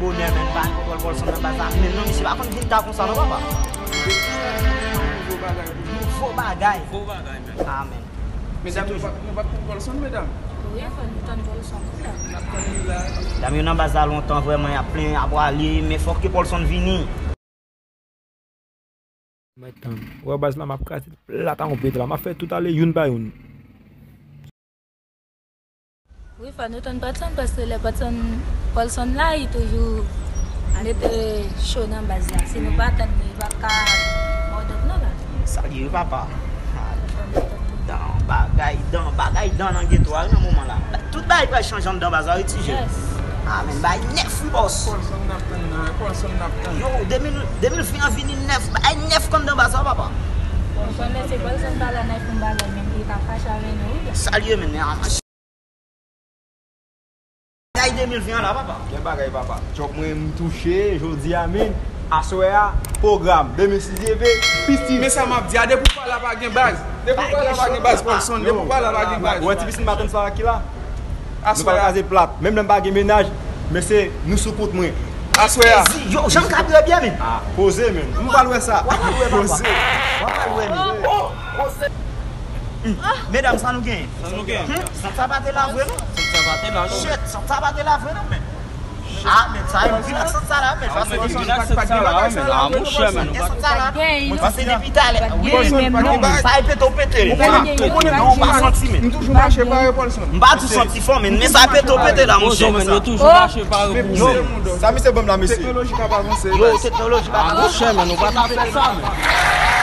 boner men ban pokol pol sono bazar men non monsieur pas convinta comme ça non papa. Faux bagay. Faux bagay men. Amen. Mesdames nous pas pokol sono mesdames. Dame yon bazar longtemps vraiment y a plein à boire mais faut que pol sono vini. Maintenant, ouais bazar m'a cassé la tante complète là, m'a fait tout aller une par une. Oui, nous sommes parce que les personnes là, ils toujours chaud dans le bazar. Si nous ne pas ça dit, papa. Dans le ghetto, à un moment là. Tout le monde change dans le bazar. Ah, mais il y a 9 boss. Yo, 2000 francs fini 9. Il y a 9 comme dans le bazar, papa. C'est pas le même qui 2000 francs là, papa. Quel bagage, papa. Tu as me touché, je dis amen. Assoya, programme, 2006 piscine. Mais ça m'a dit, pour pas la bague base. Même le bague ménage, mais c'est nous sous-côte moins. Assoya. J'en capte bien, mais. Posez, même. Nous parlons ça. Posez. Mesdames, ça nous gagne. Ça va te la vraiment. Ah, mais ça a une accent ça là, mais ça c'est une accent ça là, mais là, mon cher, mais on va se dévitaler. Ça peut te péter. On va sentir, mais toujours marcher par le polson. On va tout sentir fort, mais ça peut te péter là, mon cher. On toujours marcher par le polson. Ça, mais c'est bon là, monsieur. Technologie va avancer. Technologie va avancer. Mon cher, mais on va taper ça.